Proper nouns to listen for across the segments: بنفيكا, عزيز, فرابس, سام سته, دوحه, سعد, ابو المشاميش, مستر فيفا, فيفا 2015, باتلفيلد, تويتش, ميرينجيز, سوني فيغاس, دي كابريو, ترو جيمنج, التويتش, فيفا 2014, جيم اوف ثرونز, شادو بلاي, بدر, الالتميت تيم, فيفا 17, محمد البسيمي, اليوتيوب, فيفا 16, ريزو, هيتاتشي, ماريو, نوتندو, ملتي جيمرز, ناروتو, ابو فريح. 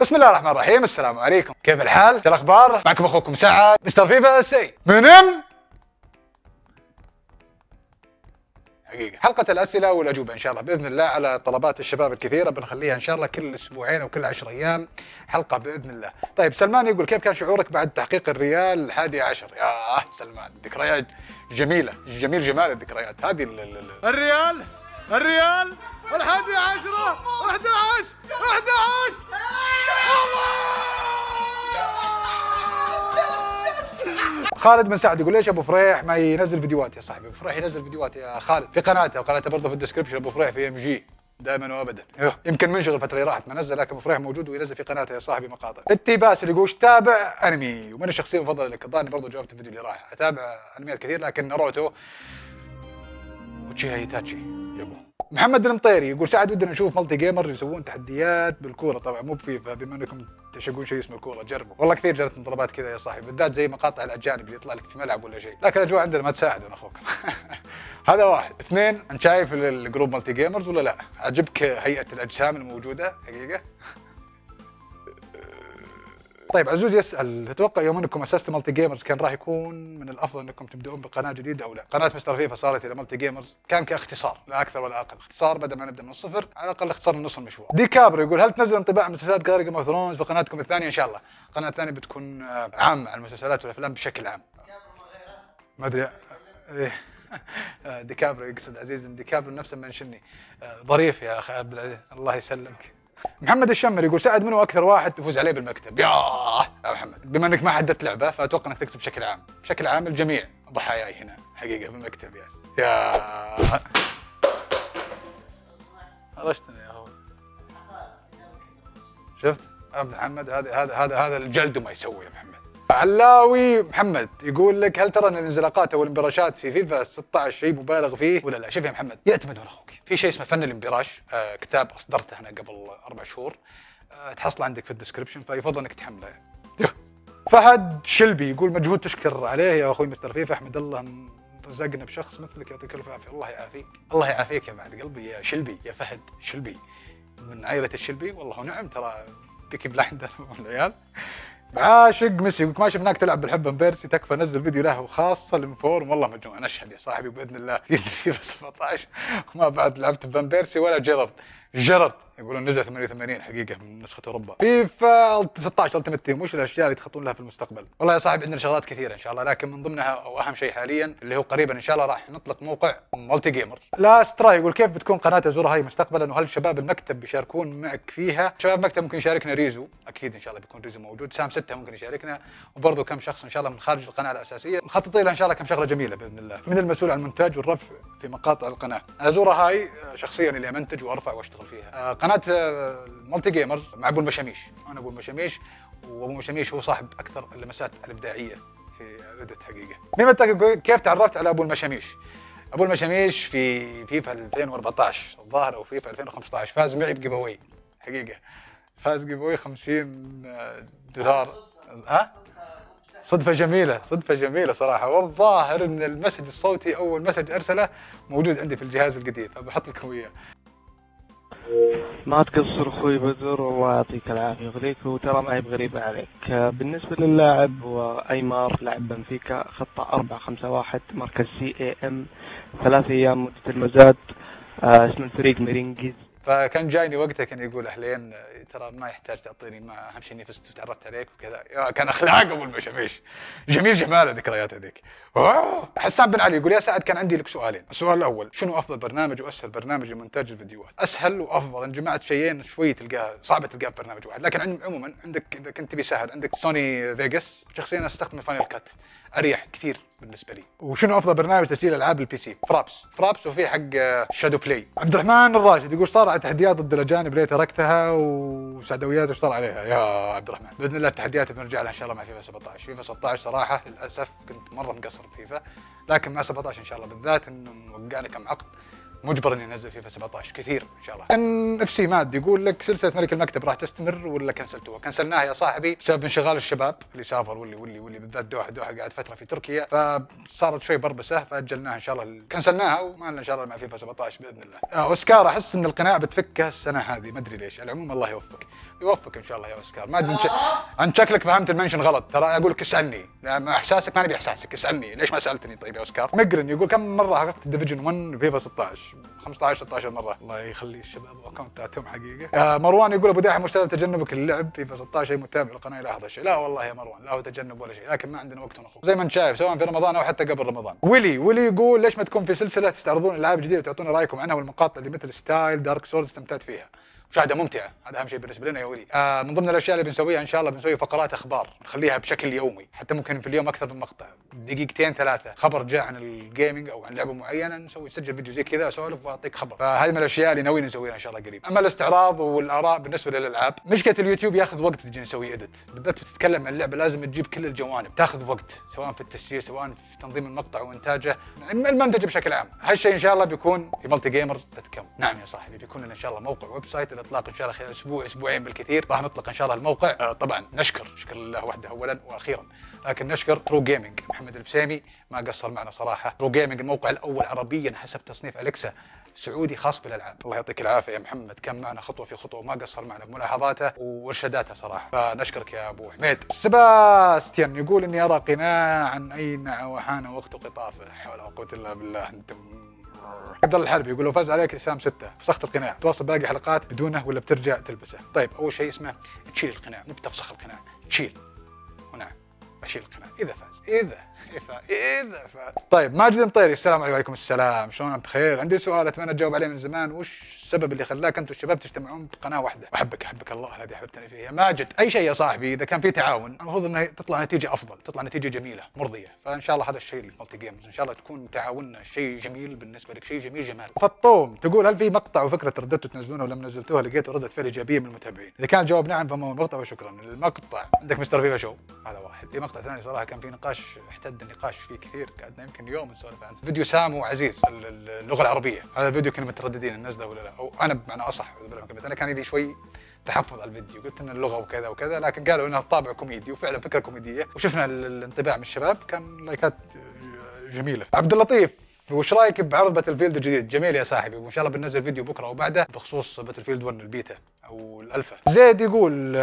بسم الله الرحمن الرحيم. السلام عليكم، كيف الحال؟ شو الاخبار؟ معكم اخوكم سعد مستر فيفا السي منم حقيقة. حلقة الأسئلة والأجوبة إن شاء الله بإذن الله على طلبات الشباب الكثيرة بنخليها إن شاء الله كل أسبوعين أو كل 10 أيام حلقة بإذن الله. طيب سلمان يقول كيف كان شعورك بعد تحقيق الريال الحادي عشر؟ يا سلمان ذكريات جميلة، جميل جمال الذكريات هذه. الريال الحادي عشرة 11 خالد بن سعد يقول ليش ابو فريح ما ينزل فيديوهات؟ يا صاحبي ابو فريح ينزل فيديوهات يا خالد في قناته، وقناته برضه في الديسكربشن ابو فريح في ام جي دائما وابدا. يمكن منشغل الفتره اللي راحت ما نزل، لكن ابو فريح موجود وينزل في قناته يا صاحبي مقاطع. التيباس اللي يقول تابع انمي ومن الشخصيه المفضله لك؟ الظاهر برضه جاوبت الفيديو اللي راح. اتابع انميات كثير لكن ناروتو وتشي هيتاتشي يبو. محمد المطيري يقول سعد ودنا نشوف ملتي جيمرز يسوون تحديات بالكوره، طبعا مو بفيفا بما انكم تشقون شيء اسمه الكوره جربوا. والله كثير جرت طلبات كذا يا صاحبي، بالذات زي مقاطع الاجانب اللي يطلع لك في ملعب ولا شيء، لكن الاجواء عندنا ما تساعد يا اخوك. هذا واحد. اثنين، انت شايف الجروب ملتي جيمرز ولا لا؟ عجبك هيئه الاجسام الموجوده حقيقه؟ طيب عزوز يسال تتوقع يوم انكم اسستوا ملتي جيمرز كان راح يكون من الافضل انكم تبدؤون بقناه جديده او لا؟ قناه مستر فيفا صارت الى ملتي جيمرز كان كاختصار لا اكثر ولا اقل، اختصار بدل ما نبدا من الصفر على الاقل اختصرنا نص المشوار. دي كابريو يقول هل تنزل انطباع مسلسلات غير جيم اوف ثرونز بقناتكم الثانيه؟ ان شاء الله، القناه الثانيه بتكون عامه على المسلسلات والافلام بشكل عام. ما ادري ايه دي كابريو يقصد عزيز، دي كابريو نفسه منشني ظريف يا اخي عبد العزيز الله يسلمك. محمد الشمر يقول سعد منو اكثر واحد تفوز عليه بالمكتب؟ يا محمد بما انك ما حددت لعبه فاتوقع انك تكتب بشكل عام، بشكل عام الجميع ضحاياي هنا حقيقه بالمكتب يعني. يا رشتنا يا هو شفت عبد محمد هذا الجلد ما يسوي يا محمد. علاوي محمد يقول لك هل ترى ان الانزلاقات او الانبراشات في فيفا 16 شيء مبالغ فيه ولا لا؟ شوف يا محمد يعتمد على اخوك، في شيء اسمه فن الانبراش، كتاب اصدرته انا قبل 4 شهور، تحصل عندك في الديسكربشن فيفضل انك تحمله. فهد شلبي يقول مجهود تشكر عليه يا اخوي مستر فيفا، احمد الله رزقنا بشخص مثلك يعطيك الف عافيه. الله يعافيك الله يعافيك يا بعد قلبي يا شلبي، يا فهد شلبي من عائله الشلبي والله نعم ترى بيكي بلحدر والعيال. عاشق ميسي يقولك ما شفناك تلعب بالحب امبيرسي تكفى نزل فيديو له وخاصه الانفورم، والله مجنون اشهد يا صاحبي باذن الله ينزل فيفا 17 وما بعد لعبت بامبيرسي ولا جربت يقولون نزل 88 حقيقه من نسخه اوروبا. فيفا 16 التمت تيم وش الاشياء اللي تخطون لها في المستقبل؟ والله يا صاحبي عندنا شغلات كثيره ان شاء الله، لكن من ضمنها او اهم شيء حاليا اللي هو قريبا ان شاء الله راح نطلق موقع ملتي جيمرز. لا سترا يقول كيف بتكون قناه ازورها هي مستقبلا وهل شباب المكتب بيشاركون معك فيها؟ شباب المكتب ممكن يشاركنا ريزو اكيد ان شاء الله بيكون ريزو موجود، سام سته ممكن يشاركنا، وبرضه كم شخص ان شاء الله من خارج القناه الاساسيه مخططين لها ان شاء الله كم شغله جميله باذن الله من المسؤول عن المونتاج والرفع في مقاطع القناه. ازورها هاي شخصيا اللي امنتج وارفع واشتغل فيها. قناه ملتي جيمرز مع ابو المشاميش، انا ابو المشاميش وابو المشاميش هو صاحب اكثر اللمسات الابداعيه في ريدت حقيقه. ميمتك كيف تعرفت على ابو المشاميش؟ ابو المشاميش في فيفا 2014 الظاهر او فيفا 2015 فاز معي بجيفاوي حقيقه، فاز جيفاوي $50. ها؟ صدفة جميلة، صدفة جميلة صراحة، والظاهر ان المسج الصوتي اول مسج ارسله موجود عندي في الجهاز القديم فبحط لكم اياه. ما تقصر اخوي بدر والله يعطيك العافية عليك، وترى ما هي بغريبة عليك. بالنسبة للاعب وايمار لاعب بنفيكا خطة 4-5-1 مركز CAM 3 أيام مدة المزاد، اسم الفريق ميرينجيز. فكان جايني وقتها كان يقول اهلين ترى ما يحتاج تعطيني ما اهم شيء اني فزت وتعرفت عليك وكذا، كان اخلاق ابو المشاميش جميل جماله ذكريات هذيك. حسان بن علي يقول يا سعد كان عندي لك سؤالين، السؤال الاول شنو افضل برنامج واسهل برنامج لمونتاج الفيديوهات؟ اسهل وافضل ان جمعت شيئين شوي تلقاها صعبه تلقاها برنامج واحد، لكن عموما عندك اذا كنت تبي سهل عندك سوني فيغاس، شخصيا استخدم الفاينل كات اريح كثير بالنسبه لي. وشنو افضل برنامج تسجيل العاب البي سي؟ فرابس وفي حق شادو بلاي. عبد الرحمن الراشد يقول صار على تحديات ضد الاجانب ليه تركتها وسعدويات وش صار عليها؟ يا عبد الرحمن باذن الله التحديات بنرجع لها ان شاء الله مع فيفا 17، فيفا 16 صراحه للاسف كنت مره مقصر بفيفا، لكن مع 17 ان شاء الله بالذات انه وقعنا كم عقد مجبر اني انزل فيفا 17 كثير ان شاء الله. ان اف سي ماد يقول لك سلسله ملك المكتب راح تستمر ولا كنسلتوها؟ كنسلناها يا صاحبي بسبب انشغال الشباب اللي سافر واللي بالذات دوحه قاعد فتره في تركيا، فصارت شوي بربسه فاجلناها ان شاء الله، كنسلناها وما لنا ان شاء الله مع فيفا 17 باذن الله. اوسكار احس ان القناع بتفكه السنه هذه ما ادري ليش، على العموم الله يوفقك ان شاء الله يا اوسكار. ما ادري عن شكلك فهمت المنشن غلط، ترى اقول لك اسالني، احساسك ما نبي احساسك، اسالني ليش ما سالتني. طيب يا اوسكار مقرن يقول كم مره حققت ديفيجن 1 فيفا 16؟ 15 مره. الله يخلي الشباب واكونتاتهم حقيقه. مروان يقول ابو داحم مشتاق تجنبك اللعب فيفا 16 متابع القناه الى هذا الشيء. لا والله يا مروان، لا هو تجنب ولا شيء، لكن ما عندنا وقت نخوض زي ما انت شايف سواء في رمضان او حتى قبل رمضان. ويلي يقول ليش ما تكون في سلسله تستعرضون العاب جديده وتعطونا رايكم عنها والمقاطع اللي مثل ستايل دارك سولز استمتعت فيها؟ مشاهده ممتعه، هذا اهم شيء بالنسبه لنا يا ولي. من ضمن الاشياء اللي بنسويها ان شاء الله بنسوي فقرات اخبار، نخليها بشكل يومي، حتى ممكن في اليوم اكثر من مقطع، دقيقتين ثلاثه، خبر جاء عن الجيمنج او عن لعبه معينه نسوي نسجل فيديو زي كذا اسولف واعطيك خبر، فهذه من الاشياء اللي ناويين نسويها ان شاء الله قريب. اما الاستعراض والاراء بالنسبه للالعاب، مشكله اليوتيوب ياخذ وقت تجي نسوي اديت، بالذات بتتكلم عن اللعبه لازم تجيب كل الجوانب، تاخذ وقت سواء في التسجيل سواء في تنظيم المقطع وانتاجه، المنتج بشكل عام، هالشيء ان شاء الله بيكون في ملتي جيمرز. نعم يا صاحبي بيكون ان شاء الله موقع ويب سايت الاطلاق ان شاء الله خلال اسبوع اسبوعين بالكثير راح نطلق ان شاء الله الموقع. طبعا نشكر الله وحده اولا واخيرا، لكن نشكر ترو جيمنج محمد البسيمي ما قصر معنا صراحه، ترو جيمنج الموقع الاول عربيا حسب تصنيف اليكسا سعودي خاص بالالعاب. الله يعطيك العافيه يا محمد، كان معنا خطوه في خطوه ما قصر معنا بملاحظاته وارشاداته صراحه، فنشكرك يا ابو حميد. سباستيان يقول اني ارى قناع عن اي وحان وقت قطافه، لا حول ولا قوه الا بالله. انتم عبد الله الحربي يقول لو فاز عليك سام سته فسخت القناع، تواصل باقي حلقات بدونه ولا بترجع تلبسه؟ طيب اول شيء اسمه تشيل القناع، مو بتفسخ القناع، تشيل. ونعم اشيل القناع اذا فاز، اذا فاز. طيب ماجد المطيري السلام عليكم. وعليكم السلام، شلونك؟ بخير. عندي سؤال اتمنى تجاوب عليه من زمان، وش السبب اللي خلاك انت والشباب تجتمعون بقناه واحده؟ احبك الله هذه حبيبتني فيها ماجد. اي شيء يا صاحبي اذا كان في تعاون المفروض انها تطلع نتيجه افضل، تطلع نتيجه جميله مرضيه، فان شاء الله هذا الشيء الملتي جيمز ان شاء الله تكون تعاوننا شيء جميل بالنسبه لك، شيء جميل جمال. فطوم تقول هل في مقطع وفكره ترددتوا تنزلونه ولما نزلتوها لقيتوا رده فعل ايجابيه من المتابعين؟ اذا كان الجواب نعم فما هو المقطع وشكرا. المقطع عندك مستر فيفا شو هذا واحد، في مقطع ثاني صراحه كان في نقاش احتد النقاش فيه كثير، قعدنا يمكن يوم نسولف عنه، فيديو سام وعزيز اللغه العربيه، هذا الفيديو كنا مترددين ننزله ولا لا، او انا بمعنى اصح انا كان لي شوي تحفظ على الفيديو، قلت ان اللغه وكذا وكذا، لكن قالوا انها طابع كوميدي وفعلا فكره كوميديه، وشفنا الانطباع من الشباب كان لايكات جميله. عبد اللطيف وش رايك بعرض باتلفيلد الجديد؟ جميل يا صاحبي، وان شاء الله بننزل فيديو بكره وبعده بخصوص باتلفيلد 1 البيتا او الالفا. زيد يقول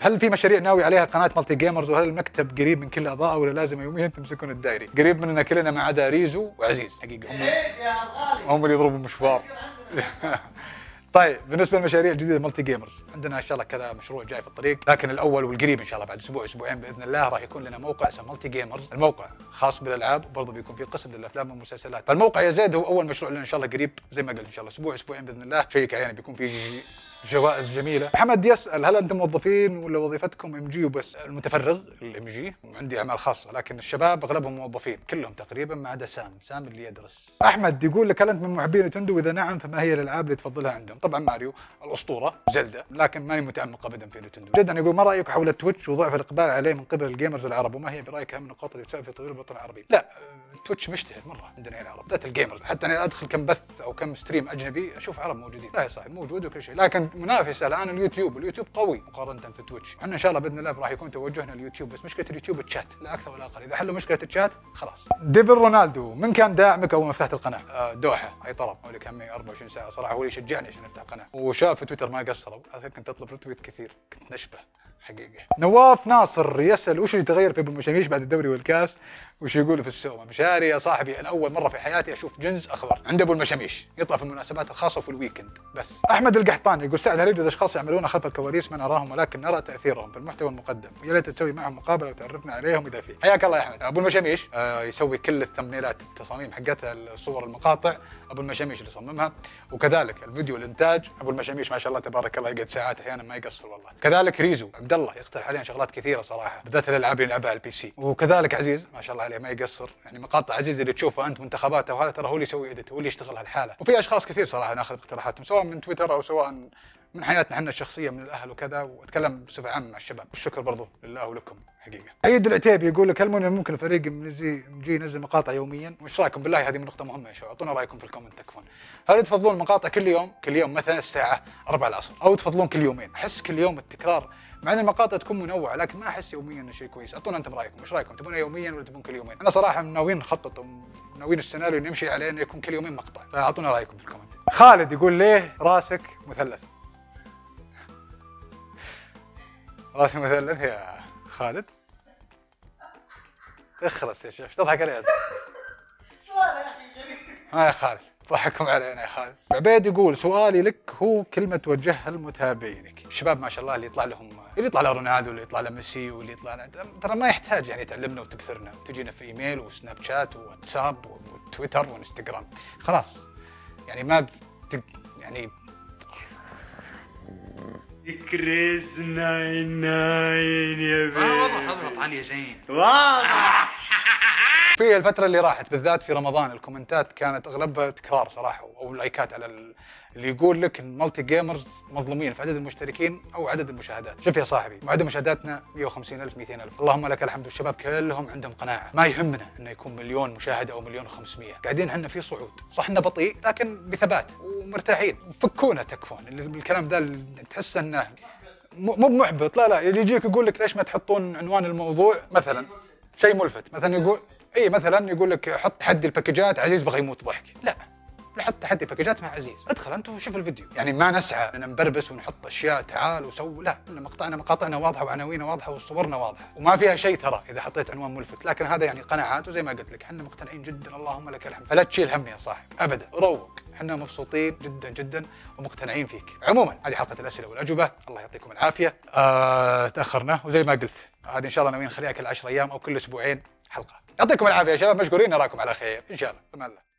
هل في مشاريع ناوي عليها قناه ملتي جيمرز؟ وهل المكتب قريب من كل اعضاء ولا لازم يوميا تمسكون الدايري؟ قريب مننا كلنا ما عدا ريزو وعزيز حقيقه، هم اللي يضربوا مشوار. طيب بالنسبه للمشاريع الجديده ملتي جيمرز عندنا ان شاء الله كذا مشروع جاي في الطريق، لكن الاول والقريب ان شاء الله بعد اسبوع اسبوعين باذن الله راح يكون لنا موقع اسمه ملتي جيمرز، الموقع خاص بالالعاب وبرضه بيكون فيه قسم للافلام والمسلسلات، فالموقع يا زيد هو اول مشروع لنا ان شاء الله قريب زي ما قلت ان شاء الله اسبوع اسبوعين باذن الله، شيك علينا بيكون فيه جوائز جميله. محمد يسال هل انتم موظفين ولا وظيفتكم ام جي وبس؟ المتفرغ الام جي، عندي اعمال خاصه، لكن الشباب اغلبهم موظفين كلهم تقريبا ما عدا سام اللي يدرس. احمد يقول لك هل انت من محبين نوتندو؟ واذا نعم فما هي الالعاب اللي تفضلها عندهم؟ طبعا ماريو الاسطوره، زلدا، لكن ماني متعمق ابدا في نوتندو. جدا يقول ما رايك حول التويتش وضعف الاقبال عليه من قبل الجيمرز العرب؟ وما هي برايك اهم النقاط اللي تساهم في تطوير الوطن العربي؟ لا التويتش مشتهر مره عندنا العرب، ذات الجيمرز، حتى انا ادخل كم بث او كم ستريم اجنبي اشوف عرب موجودين، لا يا صاحبي موجود وكل شيء، لكن منافسه الان اليوتيوب قوي مقارنه في تويتش، احنا ان شاء الله باذن الله راح يكون توجهنا اليوتيوب، بس مشكله اليوتيوب الشات لا اكثر ولا اقل، اذا حلوا مشكله الشات خلاص. ديفل رونالدو من كان داعمك اول ما فتحت القناه؟ دوحه، اي طلب هو اللي كان معي 24 ساعه صراحه، هو اللي شجعني عشان افتح قناه، وشاف في تويتر ما قصروا، كنت اطلب رتويت كثير، كنت نشبه حقيقه. نواف ناصر يسال وش اللي تغير في ابو المشاميش بعد الدوري والكاس؟ وش يقول في السومه؟ مشاري يا صاحبي انا اول مره في حياتي اشوف جنز اخضر عند ابو المشاميش، يطلع في المناسبات الخاصه وفي الويكند بس. احمد القحطاني يقول سعد هل يوجد اشخاص يعملون خلف الكواليس ما نراهم ولكن نرى تاثيرهم في المحتوى المقدم؟ يا ليت تسوي معهم مقابله وتعرفنا عليهم اذا في. حياك الله يا احمد. ابو المشاميش يسوي كل الثمنيلات، التصاميم حقتها، الصور، المقاطع ابو المشاميش اللي يصممها، وكذلك الفيديو الانتاج ابو المشاميش ما شاء الله تبارك الله، يقعد ساعات احيانا ما يقصر والله. كذلك ريزو عبد الله يقترح علينا شغلات كثيره صراحه، بالذات الالعاب اللي يلعبها على البي سي، وكذلك عزيز ما شاء الله عليه ما يقصر، يعني مقاطع عزيز اللي تشوفها انت منتخباته وهذا ترى هو اللي يسوي اديت، هو اللي يشتغل هالحاله، وفي اشخاص كثير صراحه ناخذ اقتراحاتهم سواء من تويتر او سواء من حياتنا احنا الشخصيه من الاهل وكذا، واتكلم بصفه عامه مع الشباب، والشكر برضه لله ولكم حقيقه. ايد العتيبي يقول لك هل ممكن الفريق نجي ينزل مقاطع يوميا؟ وايش رايكم بالله؟ هذه نقطه مهمه يا شباب، اعطونا رايكم في الكومنت تكفون. هل تفضلون مقاطع كل يوم؟ كل يوم مثلا الساعه 4 العصر، او تفضلون كل يومين؟ احس كل يوم التكرار، مع ان المقاطع تكون منوعه، لكن ما احس يوميا انه شيء كويس. اعطونا انتم رايكم، ايش رايكم؟ تبون يوميا ولا تبون كل يومين؟ انا صراحه ناويين نخطط، ناويين السيناريو اللي نمشي عليه انه يكون كل يومين مقطع، فاعطونا رايكم في الكومنت. خالد يقول ليه راسك مثلث؟ راسي مثلث يا خالد؟ اخرس يا شيخ، ايش تضحك علي انت؟ سؤال يا اخي غريب. ها يا خالد، ضحككم علينا يا خالد. عبيد يقول سؤالي لك هو كلمه توجهها لمتابعينك، الشباب ما شاء الله اللي يطلع لهم، اللي يطلع له رونالدو واللي يطلع له ميسي واللي يطلع له، ترى ما يحتاج يعني تعلمنا وتكثرنا وتجينا في ايميل وسناب شات وواتساب وتويتر وانستغرام، خلاص يعني ما يعني كريس ناين ناين يا بيه. واضح اضغط علي يا زين. واضح. في الفترة اللي راحت بالذات في رمضان الكومنتات كانت اغلبها تكرار صراحة، او اللايكات على اللي يقول لك الملتي جيمرز مظلومين في عدد المشتركين او عدد المشاهدات. شوف يا صاحبي، عدد مشاهداتنا 150,000 200,000، اللهم لك الحمد، والشباب كلهم عندهم قناعة، ما يهمنا انه يكون مليون مشاهد او مليون و500، قاعدين احنا في صعود، صح انه بطيء لكن بثبات ومرتاحين، فكونا تكفون، الكلام ذا تحس انه مو بمحبط، لا لا، اللي يجيك يقول لك ليش ما تحطون عنوان الموضوع مثلا شيء ملفت، مثلا يقول اي مثلا يقول لك حط تحدي الباكجات عزيز بغى يموت ضحك، لا نحط تحدي باكجات مع عزيز، ادخل انت وشوف الفيديو، يعني ما نسعى ان نبربس ونحط اشياء تعال وسوي، لا، ان مقاطعنا واضحه وعناويننا واضحه وصورنا واضحه، وما فيها شيء ترى اذا حطيت عنوان ملفت، لكن هذا يعني قناعات، وزي ما قلت لك احنا مقتنعين جدا اللهم لك الحمد، فلا تشيل هم يا صاحب ابدا، روق، احنا مبسوطين جدا جدا ومقتنعين فيك. عموما هذه حلقه الاسئله والاجوبه، الله يعطيكم العافيه. تاخرنا وزي ما قلت هذه ان شاء الله ناويين نخليها كل 10 ايام او كل اسبوعين حلقه. يعطيكم العافيه يا شباب، مشكورين، نراكم على خير ان شاء الله، بامان الله.